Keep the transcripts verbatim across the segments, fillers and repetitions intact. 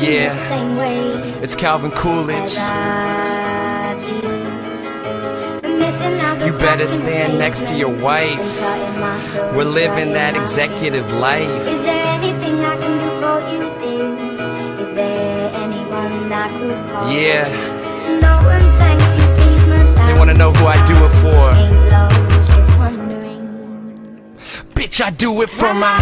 Yeah, it's Calvin Coolidge. You better stand next to your wife. We're living that executive life. Is there anything I can do for you, dear? Is there anyone I could call? Yeah. No one thank you, please, my family. They wanna know who I do it for. Bitch, I do it for my...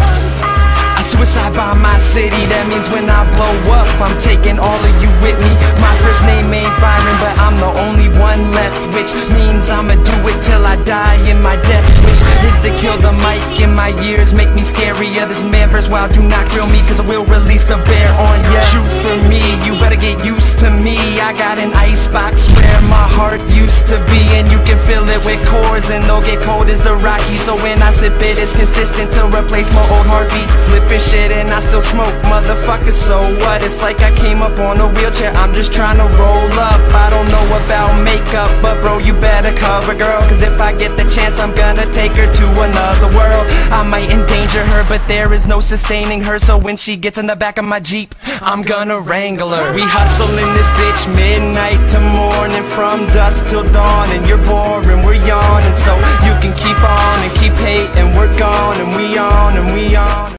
I suicide by my city, that means when I blow up, I'm taking all of you with me. My first name ain't Byron, but I'm the only one left, which means I'ma do it till I die in my death wish. Is to kill the mic in my ears, make me scarier. This man verse wild, do not grill me, cause I will release the bear on ya. Shoot for me, you better get used to me. I got an icebox where my heart used to be, and you can fill it with cores, and they'll get cold as the Rocky. So when I sip it, it's consistent to replace my old heartbeat. Flip shit and I still smoke, motherfucker, so what? It's like I came up on a wheelchair, I'm just trying to roll up. I don't know about makeup, but bro, you better cover girl, cause if I get the chance, I'm gonna take her to another world. I might endanger her, but there is no sustaining her, so when she gets in the back of my Jeep, I'm gonna wrangle her. We hustling this bitch midnight to morning, from dusk till dawn, and you're boring, we're yawning, so you can keep on and keep hating, we're gone and we on and we on.